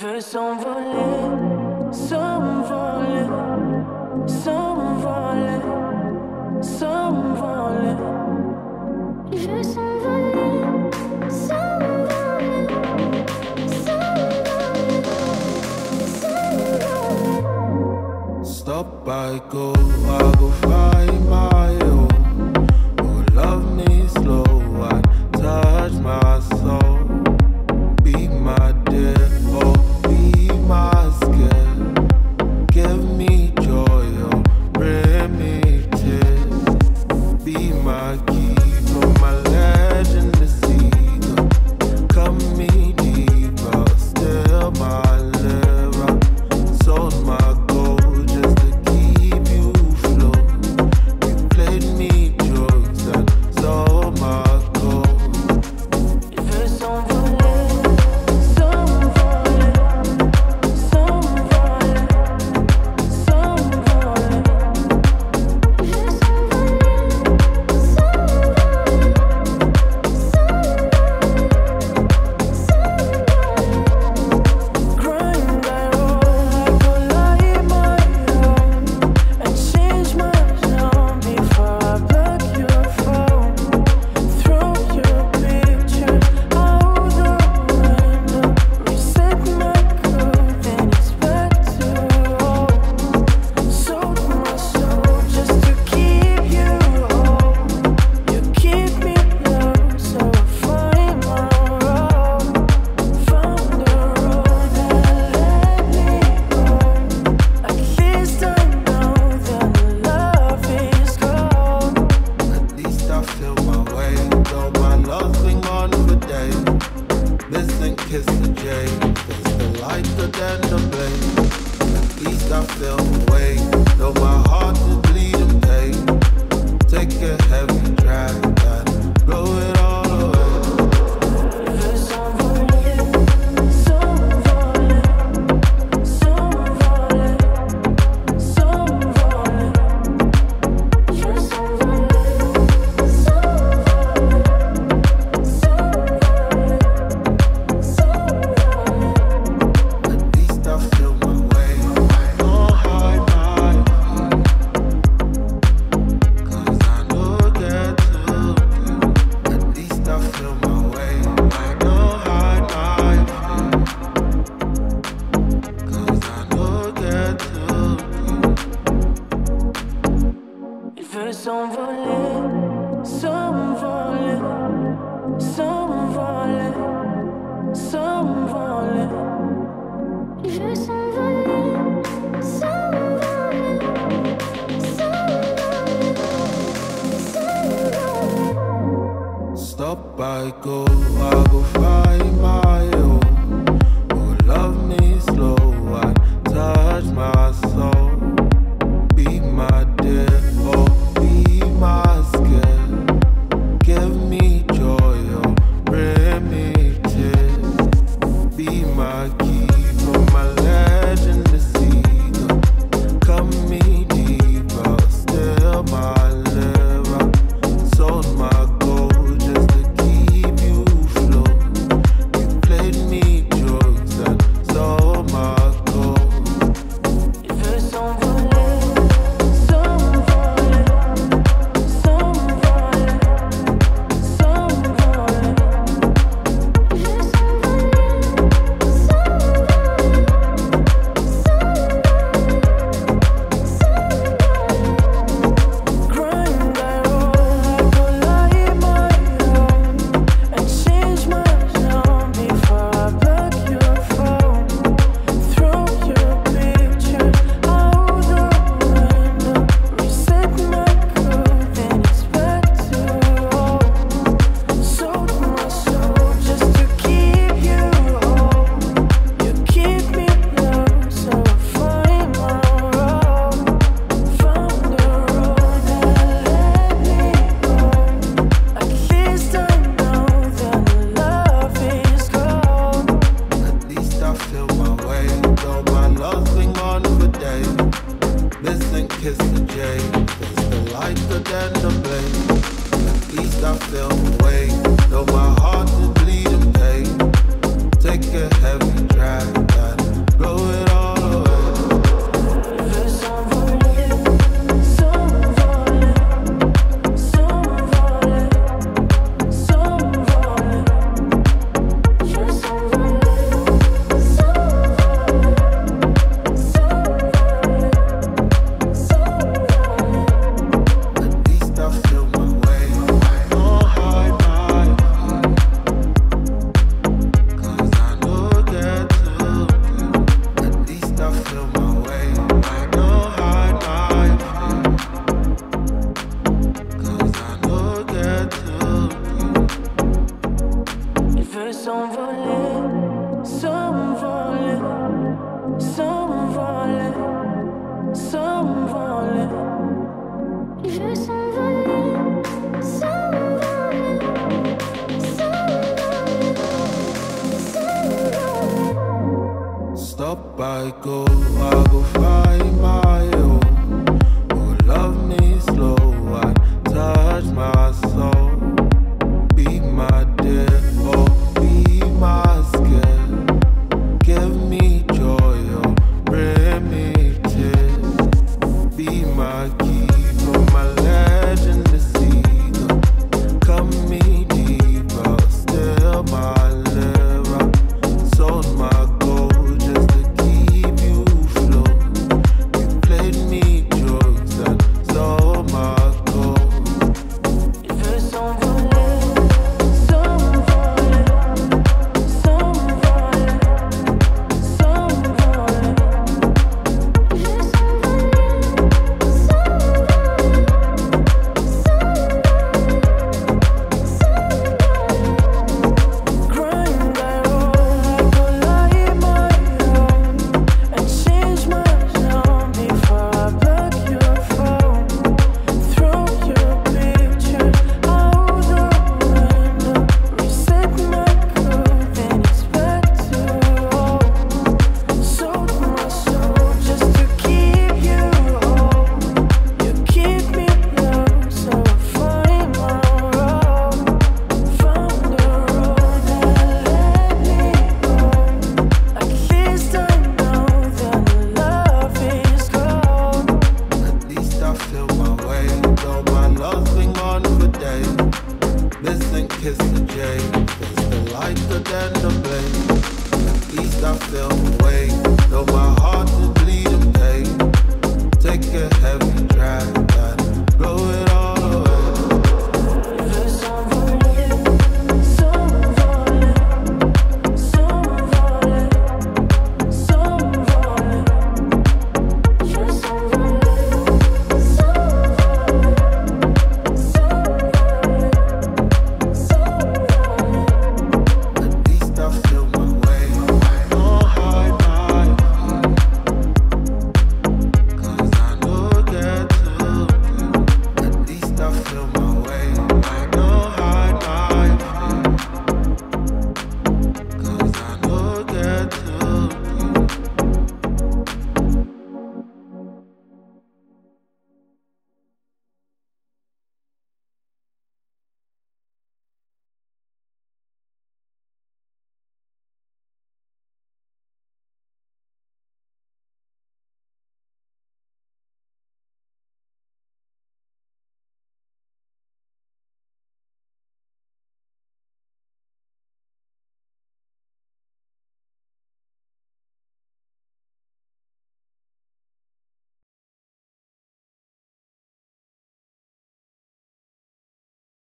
veux s'envoler, s'envoler, s'envoler, s'envoler. Je veux s'envoler, s'envoler, s'envoler, s'envoler. Stop, I go find my own. Oh, love me slow, I touch my soul. Be my dear, oh, be my skin. Give me joy, oh, bring me tears. Be my keeper, my legend to see. Come me deeper, still my liver. Sold my gold just to keep you flow. You played me jokes and sold my gold. I go find my own. Oh, love me slow, I touch my soul. Be my dear, oh, be my skin. Give me joy, oh, bring me tears. Be my keeper, my legend to see. Come me deeper, still my liver. Sold my gold just to though my heart is bleeding pain. Take a heavy drag. stop, I go find my own. Oh, love me slow, I touch my soul. Be my dear, oh, be my skin. Give me joy, oh, bring me tears. Be my keeper, my legend to see. Come me deeper, still my liver. Sold my kiss the J, it's the light, the dead, the blame. At least I feel awake.